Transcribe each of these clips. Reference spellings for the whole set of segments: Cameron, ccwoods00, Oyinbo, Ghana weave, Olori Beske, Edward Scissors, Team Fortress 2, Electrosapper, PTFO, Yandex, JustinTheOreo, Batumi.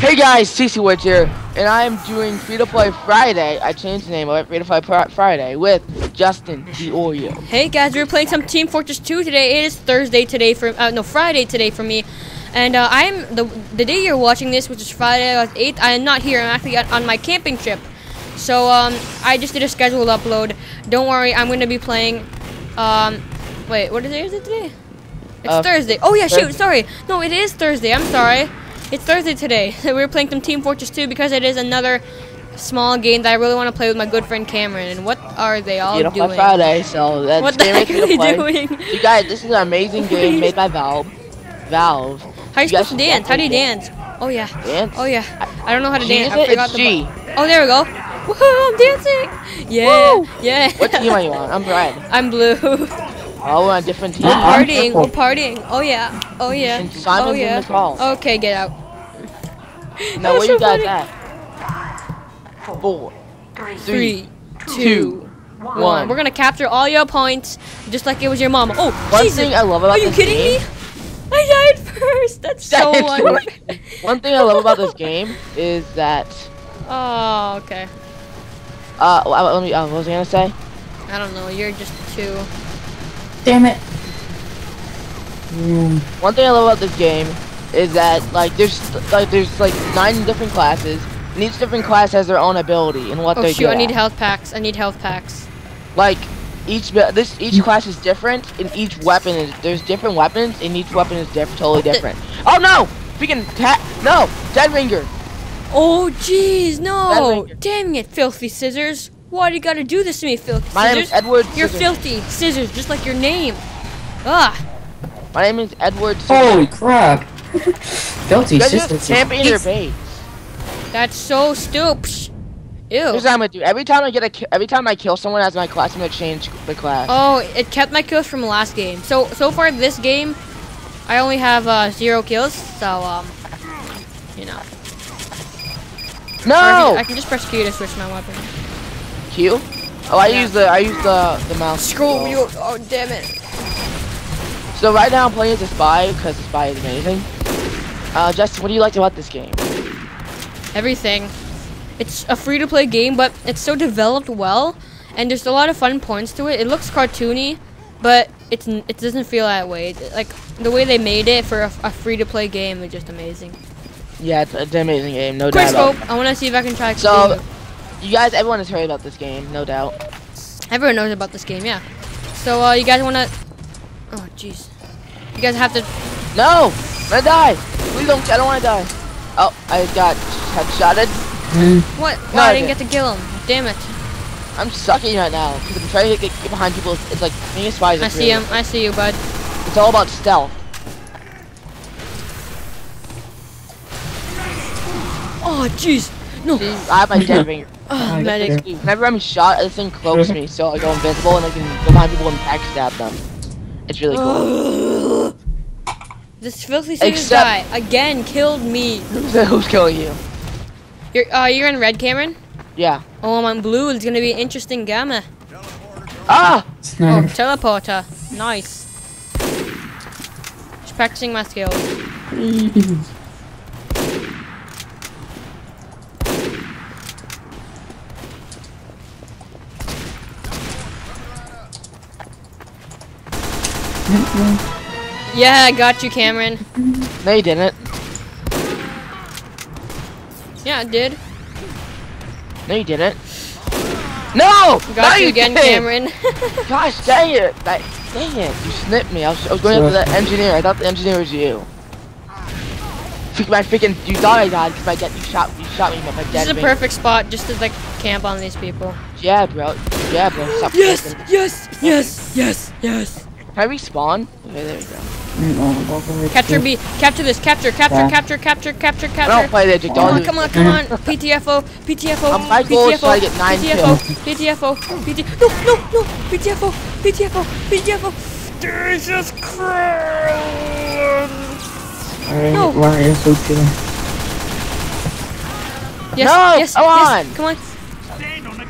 Hey guys, ccwoods00 here, and I am doing Free to Play Friday. I changed the name of it, Free to Play Friday, with JustinTheOreo. Hey guys, we're playing some Team Fortress 2 today. It is Thursday today for no, Friday today for me. And I'm the day you're watching this, which is Friday 8th. I am not here. I'm actually on my camping trip. So I just did a scheduled upload. Don't worry, I'm going to be playing. Wait, what day is it today? It's Thursday. Oh yeah, shoot, sorry. No, it is Thursday. I'm sorry. It's Thursday today. We're playing some Team Fortress 2 because it is another small game that I really want to play with my good friend Cameron. And what are they all doing? Beautiful Friday, so that's what the heck are they doing? You guys, this is an amazing game made by Valve. How are you supposed to dance? How do you dance? Oh yeah. Dance? Oh yeah. I don't know how to dance. I forgot the G. Oh, there we go. Woohoo! I'm dancing. Yeah. Woo! Yeah. What team are you on? I'm red. I'm blue. Oh, we're on different teams. We're partying. Oh yeah. Oh yeah. And Simon's in the call. Okay, get out. Now where you guys at? 4, 3, 2, 1. We're gonna capture all your points, just like it was your mama. Oh, one thing I love about this game. Are you kidding me? I died first. That's so wonderful. One thing I love about this game is that. Oh, okay. Let me. What was I gonna say? I don't know. You're just too. Damn it. One thing I love about this game is that there's 9 different classes, and each different class has their own ability and what they do. Oh shoot! I need health packs. I need health packs. Like each class is different, and each weapon is totally different. Oh no! Freaking dead ringer. Oh jeez, no! Dang it, filthy scissors! Why do you gotta do this to me, filthy scissors? My name is Edward Scissors. You're filthy scissors, just like your name. Ah. My name is Edward Scissors. Holy crap! Filthy scissors. Camping your base. That's so stupid. Ew. Here's what I'm gonna do. Every time I kill someone as my class, I'm gonna change the class. Oh, it kept my kills from last game. So far this game, I only have 0 kills. So you know. No. I can just press Q to switch my weapon. Q? Oh, I use the mouse. Scroll wheel. Oh, damn it. So right now I'm playing as a spy because the spy is amazing. Justin, what do you like about this game? Everything. It's a free-to-play game, but it's so developed well, and there's a lot of fun points to it. It looks cartoony, but it doesn't feel that way. Like the way they made it for a free-to-play game is just amazing. Yeah, it's an amazing game, no doubt. Quickscope. I want to see if I can try. So, you guys, everyone has heard about this game, no doubt. Everyone knows about this game, yeah. So, you guys want to? Oh, jeez. You guys have to. No, I'm gonna die. Please don't. I don't want to die. Oh, I got headshotted. What? Wow, no, I didn't get to kill him. Damn it. I'm sucking right now because I'm trying to get behind people. It's like being a spy. I see him. I see you, bud. It's all about stealth. Oh, jeez. No. See, I have my dead ringer. Oh, medic. Whenever I'm shot, this thing cloaks me, so I go invisible and I can go behind people and backstab them. It's really cool. This filthy guy again killed me. Who's killing you? You're in red, Cameron. Yeah. Oh, I'm on blue. It's gonna be an interesting game. Ah! Oh, teleporter. Nice. Just practicing my skills. Yeah, I got you, Cameron. No, you didn't. Yeah, I did. No, you didn't. No! Got you again, Cameron. Gosh, dang it. Dang it. You snipped me. I was going after that engineer. I thought the engineer was you. You thought I died because you shot me, but my dad. This is a perfect spot just to, like, camp on these people. Yeah, bro. Yeah, bro. Stop yes. Can I respawn? Okay, there we go. Capture B. Capture this. Capture. I don't play that. Come on. PTFO. My goal is to get 9 kills. PTFO. No. PTFO. Jesus Christ. No. Yes. Come on.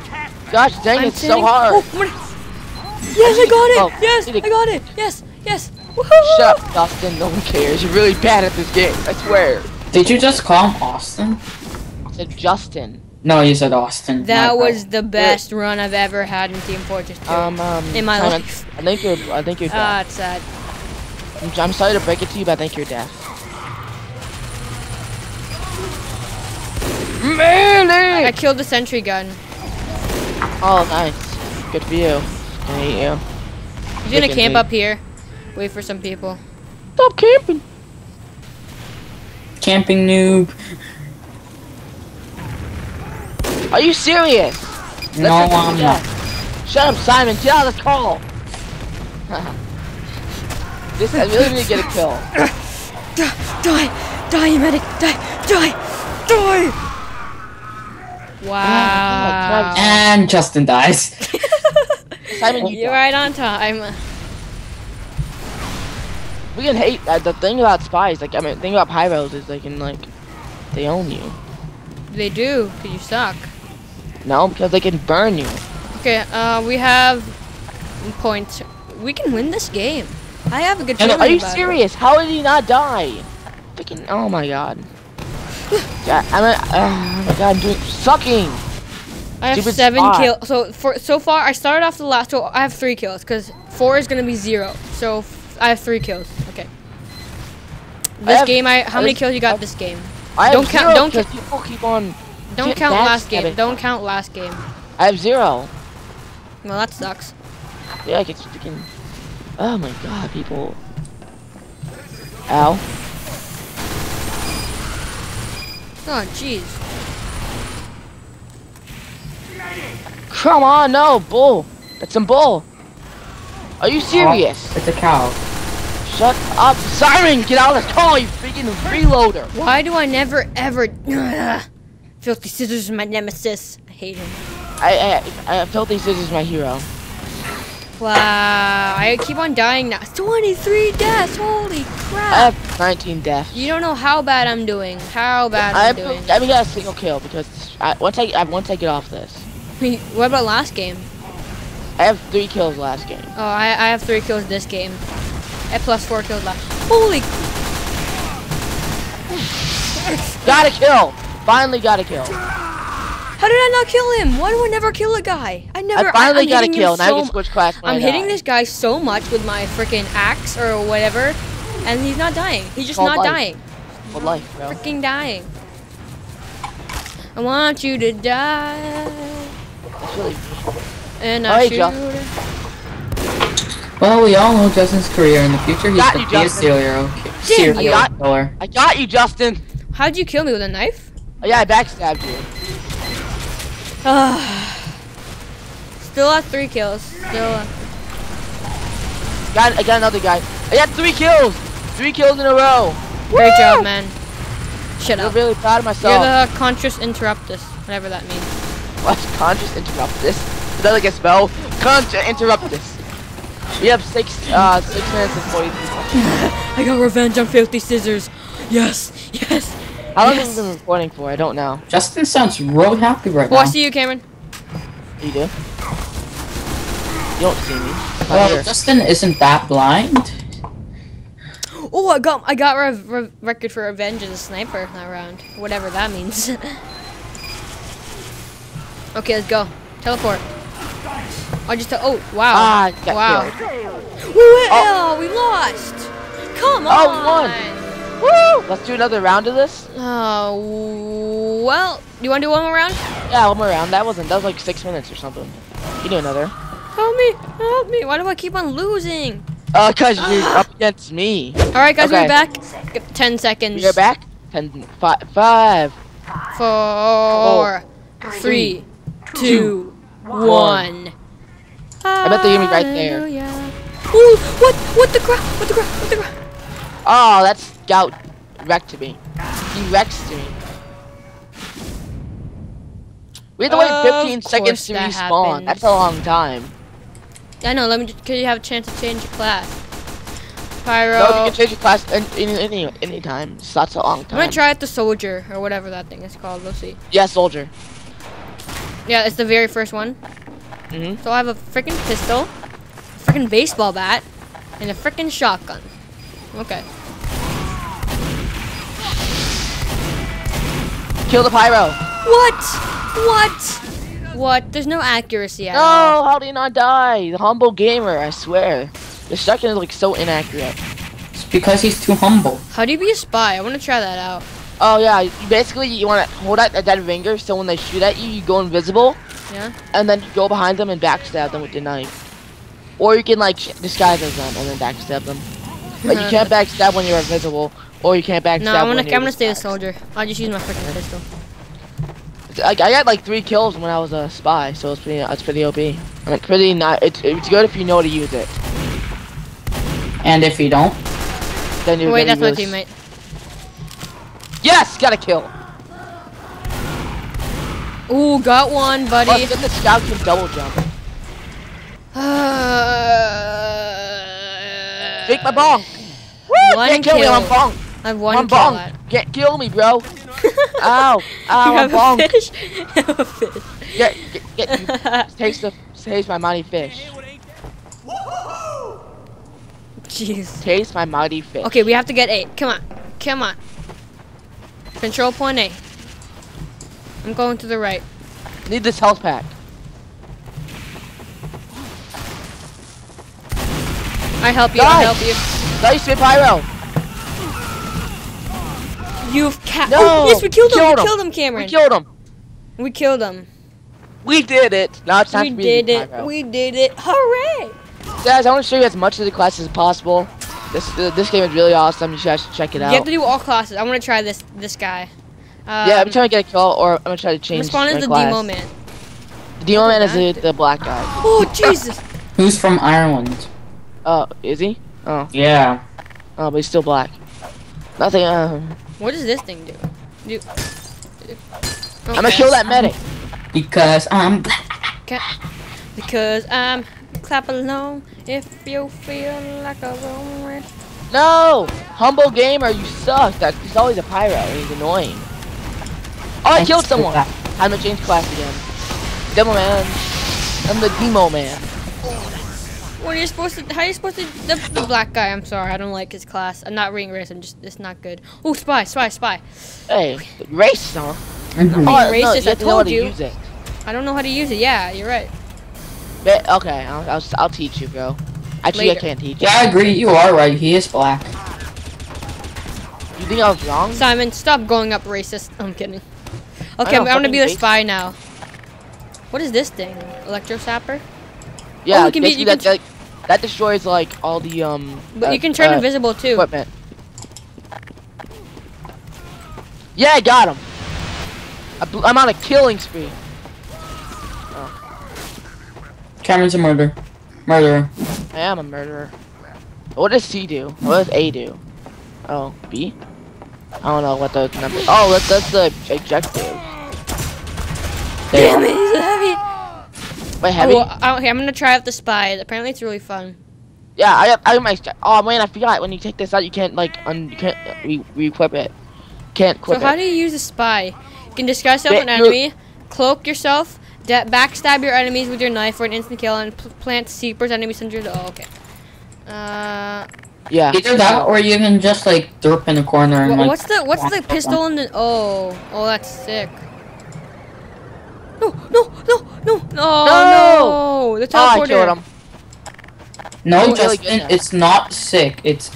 Gosh dang, it's so hard. Yes, I got it! Yes, I got it! Yes! Yes! Woohoo! Shut up, Justin. No one cares. You're really bad at this game, I swear. Did you just call him Austin? I said Justin. No, you said Austin. That was the best run I've ever had in Team Fortress 2 in my life. I think you're dead. Ah, it's sad. I'm sorry to break it to you, but I think you're dead. Melee! I killed the sentry gun. Oh, nice. Good for you. I hate you. I'm gonna camp up here. Wait for some people. Stop camping! Camping noob. Are you serious? No, I'm not. Shut up, Simon. Get out of the call. This I really need to get a kill. Die, you medic. Die. Wow. And Justin dies. Simon, you're right on time. We can hate the thing about spies. Like, I mean, the thing about pyros is they can they own you. They do, because you suck. No, because they can burn you. Okay, we have points. We can win this game. I have a good feeling. Are you serious? How did he not die? Freaking! Oh my god. Yeah, oh my god, I'm doing sucking. I have 7 kills. So so far, I started off the last. So I have 3 kills because 4 is gonna be 0. So I have 3 kills. Okay. This game, how many kills you got this game? I don't count. Don't people keep on. Don't count last game. Don't count last game. I have 0. Well, that sucks. Yeah, I get freaking. Oh my god, people. Ow. Oh jeez. Come on, no bull. That's some bull. Are you serious? It's a cow. Shut up, Simon! Get out of the car, you freaking freeloader! Why do I never ever Filthy Scissors is my nemesis? I hate him. I Filthy Scissors is my hero. Wow, I keep on dying now. 23 deaths, holy crap! I have 19 deaths. You don't know how bad I'm doing. How bad I'm doing. I got a single kill because once I get off this. What about last game? I have 3 kills last game. Oh, I have 3 kills this game. At +4 kills left. Holy! Got a kill! Finally got a kill. How did I not kill him? Why do I never kill a guy? I finally got a kill, and I can switch class. I'm hitting this guy so much with my freaking axe or whatever, and he's not dying. He's just not dying. For life, bro. Freaking dying. I want you to die. That's really cool. And I shoot. Well, we all know Justin's career. In the future, he's going to be a serial killer. I got you, Justin! How'd you kill me with a knife? Oh, yeah, I backstabbed you. Still have 3 kills. I got another guy. I got 3 kills! 3 kills in a row! Great job, man. Shut up. I'm really proud of myself. You're the conscious interruptus, whatever that means. What's conscious interruptus? Is that like a spell? Conscious interruptus. We have 6 minutes and 43 seconds. I got revenge on Filthy Scissors. Yes, yes. How long have we been recording for? I don't know. Justin sounds real happy right now. I see you, Cameron. You do? You don't see me. Well, Justin isn't that blind. Oh, I got record for revenge as a sniper that round. Whatever that means. Okay, let's go. Teleport. I just wow. Wow. Well, we lost. Come on. Oh, we won. Woo! Let's do another round of this. Oh, well, you want to do one more round? Yeah, one more round. That was like 6 minutes or something. You do another. Help me! Help me! Why do I keep on losing? Cause you're up against me. All right, guys, we're back. 10 seconds. You're back. 10, 5, 4, 3, 2, 1. I bet they're gonna be right there. Ooh, what the crap? What the crap? Oh, that scout wrecked me. He wrecked me. We had to wait 15 seconds to respawn. That's a long time. I know, cause you have a chance to change your class. Pyro. No, you can change your class any time. So that's a long time. I'm gonna try it the soldier, or whatever that thing is called. We'll see. Yeah, soldier. Yeah, it's the very first one. Mm-hmm. So I have a freaking pistol, a freaking baseball bat, and a freaking shotgun. Okay. Kill the pyro. What? What? What? There's no accuracy at all. No, how do you not die? The humble gamer, I swear. Destruction is like so inaccurate. It's because he's too humble. How do you be a spy? I want to try that out. Oh yeah, basically you want to hold out a dead finger so when they shoot at you, you go invisible. Yeah. And then you go behind them and backstab them with your knife. Or you can like disguise as them and then backstab them. But you can't backstab when you're invisible. Or you can't backstab. No, I'm gonna stay a soldier. I'll just use my freaking pistol. I got like 3 kills when I was a spy, so it's pretty OP. Like pretty not. It's good if you know how to use it. And if you don't, then you're. Wait, that's my teammate. Yes, got a kill. Ooh, got one, buddy. Plus, then the scout can double jump. Take my ball. Can't kill me, I'm bonk. I'm bonk. Can't kill me, bro. Ow, I'm bonk. Fish. Get. Taste my mighty fish. Jeez. Taste my mighty fish. Okay, we have to get 8. Come on, come on. Control point A. I'm going to the right. Need this health pack. I help you. Nice. I help you. Nice, pyro. You've capped. No. Oh, yes, we killed him. We killed him, Cameron. We killed him. We killed him. We did it. Now it's time to be pyro. We did it. Hooray! Guys, I want to show you as much of the classes as possible. This game is really awesome. You guys should check it out. You have to do all classes. I want to try this guy. Yeah, I'm trying to get a kill, or I'm gonna try to change. Respawn is the demo man. The demo man is the black guy. Oh Jesus! Who's from Ireland? Oh, is he? Oh. Yeah. Oh, but he's still black. Nothing, what does this thing do? Okay. I'm gonna kill that medic. Because I'm black. Because I'm clap along if you feel like a woman. No! Humble gamer, you suck. He's always a pyro. He's annoying. Oh, I killed someone. I'm gonna change class again. Demo man. I'm the demo man. What are you supposed to? How are you supposed to? The black guy. I'm sorry, I don't like his class. I'm not being racist. I'm just. It's not good. Oh, spy. Hey, racist, huh? Racist. No, I told you. I don't know how to use it. Yeah, you're right. But, okay, I'll teach you, bro. Actually, later. I can't teach you. Yeah, I agree. You are right. He is black. You think I was wrong? Simon, stop going up racist. I'm kidding. Okay, I'm gonna be the spy now. What is this thing? Electrosapper? Yeah, oh, that destroys like all the But you can turn invisible too. Equipment. Yeah, I got him. I'm on a killing spree. Oh. Cameron's a murderer. I am a murderer. What does C do? What does A do? Oh, B. I don't know what those numbers. Oh, that's the objective. Damn it, he's heavy. Wait, heavy? Oh, okay, I'm gonna try out the spy. Apparently, it's really fun. Yeah, I got my. Oh man, I forgot. When you take this out, you can't like you can't re-equip it. Can't equip it. So how do you use a spy? You can disguise yourself with an enemy, cloak yourself, backstab your enemies with your knife for an instant kill, and plant seepers enemies under the. Oh, okay. Yeah. Either that, or you can just like derp in the corner and like. What's the pistol in the? Oh, that's sick. No! The teleporter. Oh, I killed him. No, Justin, it's not sick. It's.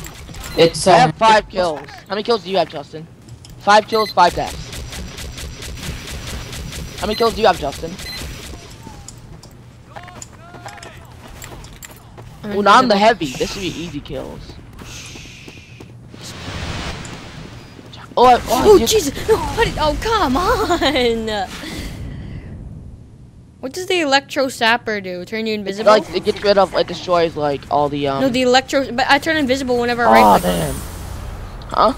I have 5 kills. How many kills do you have, Justin? 5 kills, 5 deaths. How many kills do you have, Justin? Oh, now I'm the heavy. This should be easy kills. Oh Jesus! No, oh, come on! What does the electro sapper do? Turn you invisible? Like it gets rid of, it destroys like all the No, the electro. But I turn invisible whenever I right click. Huh?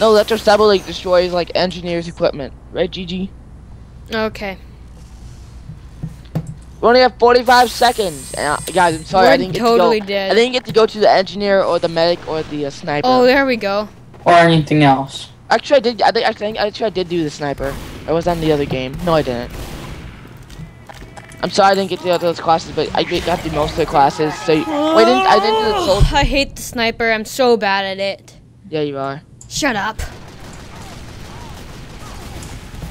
No, electro sapper like destroys like engineers' equipment, right, GG? Okay. We only have 45 seconds, guys. I'm sorry, I didn't get totally to go. Dead. I didn't get to go to the engineer or the medic or the sniper. Oh, there we go. Or anything else. Actually, I did. I did do the sniper. I was on the other game. No, I didn't. I'm sorry I didn't get to those classes, but I got to most of the classes. So I didn't do the soldier. I hate the sniper. I'm so bad at it. Yeah, you are. Shut up.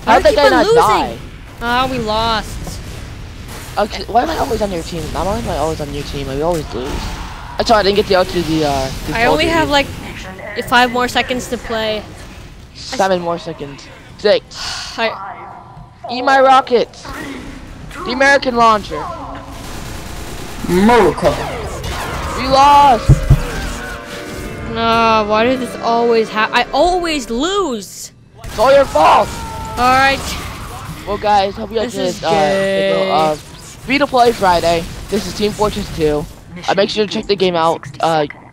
How did that guy not die? Ah, we lost. Okay, why am I always on your team? Why am I always on your team? We always lose. I'm sorry, I didn't get the out to the. I only have like 5 more seconds to play. 7 more seconds. 6. Eat my rockets. The American launcher. Miracle. We lost. No, why did this always happen? I always lose. It's all your fault. All right. Well, guys, hope you guys did. Free to play Friday. This is Team Fortress 2. Make sure to check the game out.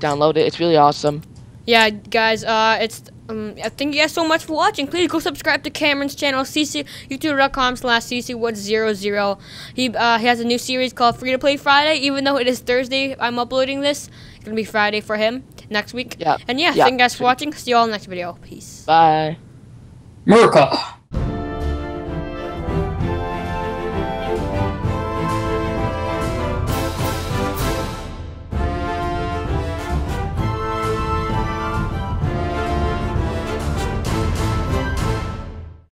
Download it. It's really awesome. Yeah, guys. Thank you guys so much for watching. Please go subscribe to Cameron's channel, youtube.com/ccwoods00. He has a new series called Free to Play Friday. Even though it is Thursday, I'm uploading this. It's gonna be Friday for him next week. Yeah. And yeah, thank you guys for watching. See you all in the next video. Peace. Bye. America.